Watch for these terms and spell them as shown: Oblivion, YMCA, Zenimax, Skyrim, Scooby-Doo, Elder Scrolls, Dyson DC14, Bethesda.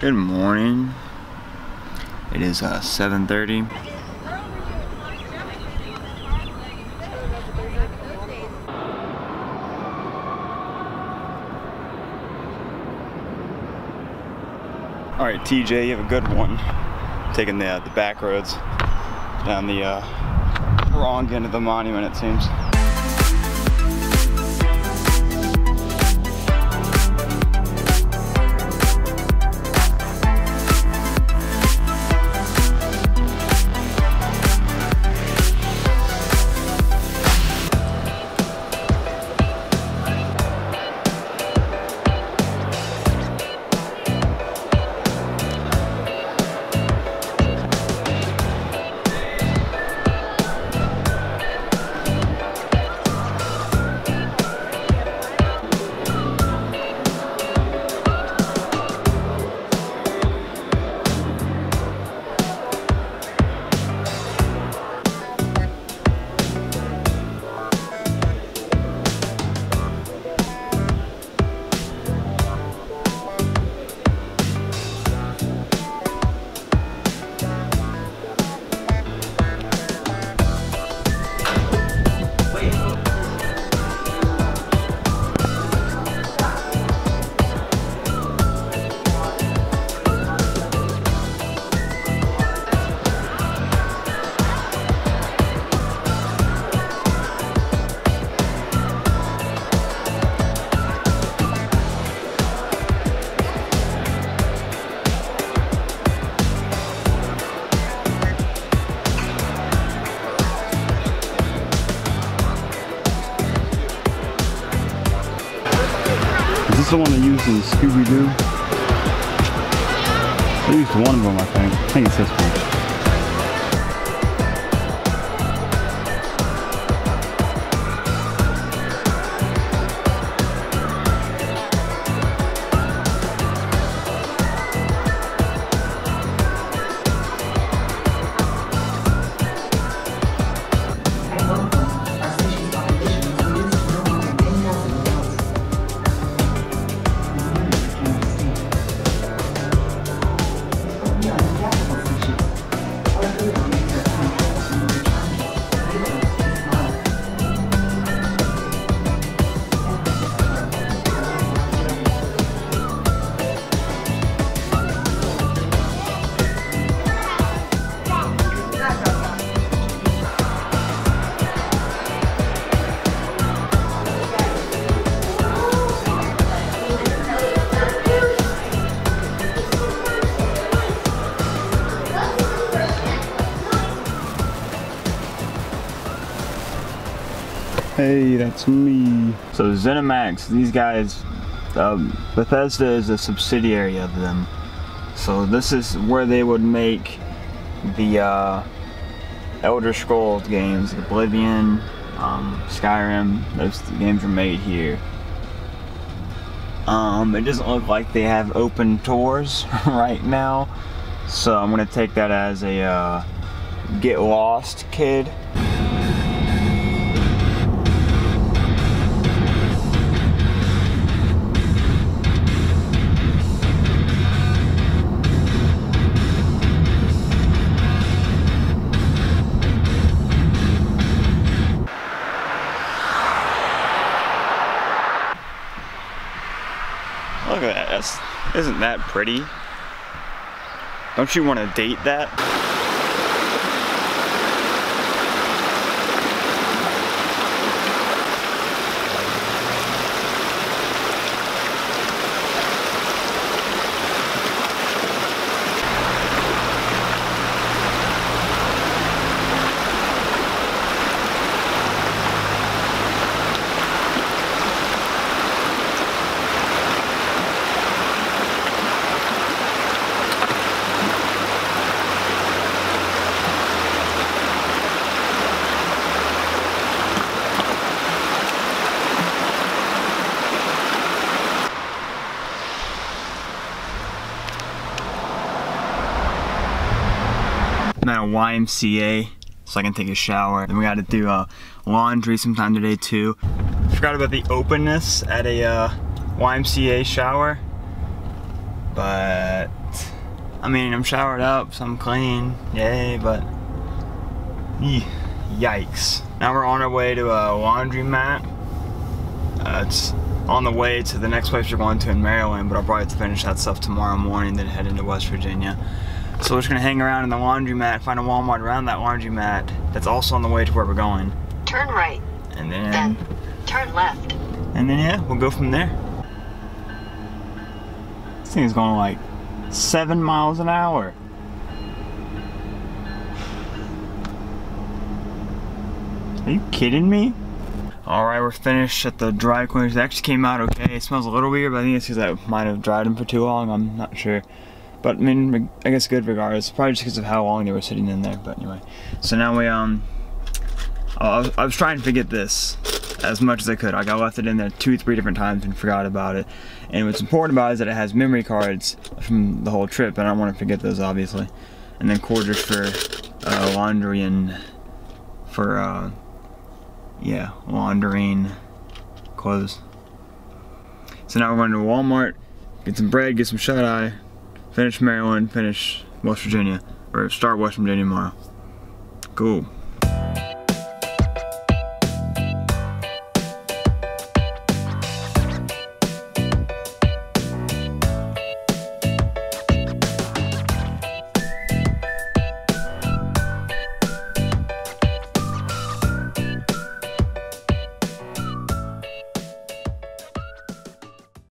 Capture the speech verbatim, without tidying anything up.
Good morning. It is uh, seven thirty. All right, T J, you have a good one. Taking the uh, the back roads down the uh, wrong end of the monument, it seems. Is this the one they used in Scooby-Doo? They used one of them, I think. I think it's this one. Hey, that's me. So Zenimax, these guys, um, Bethesda is a subsidiary of them. So this is where they would make the uh, Elder Scrolls games, Oblivion, um, Skyrim. Those games are made here. Um, it doesn't look like they have open tours right now, so I'm gonna take that as a uh, get lost, kid. Look at that, that's, isn't that pretty? Don't you want to date that? Now Y M C A, so I can take a shower. Then we got to do uh, laundry sometime today too. Forgot about the openness at a uh, Y M C A shower, but I mean, I'm showered up, so I'm clean, yay, but yikes. Now we're on our way to a laundromat. Uh, it's on the way to the next place we're going to in Maryland, but I'll probably have to finish that stuff tomorrow morning, then head into West Virginia. So we're just gonna hang around in the laundromat, find a Walmart around that laundromat that's also on the way to where we're going. Turn right. And then, then turn left. And then yeah, we'll go from there. This thing's going like seven miles an hour. Are you kidding me? Alright, we're finished at the dry cleaners. It actually came out okay. It smells a little weird, but I think it's because I might have dried them for too long. I'm not sure. But I mean, I guess good regardless. Probably just because of how long they were sitting in there. But anyway, so now we um, I was, I was trying to forget this as much as I could. Like I left it in there two, three different times and forgot about it. And what's important about it is that it has memory cards from the whole trip, and I don't want to forget those obviously. And then quarters for uh, laundry and for uh, yeah, laundering clothes. So now we're going to Walmart, get some bread, get some shut eye. Finish Maryland, finish West Virginia, or start West Virginia tomorrow. Cool.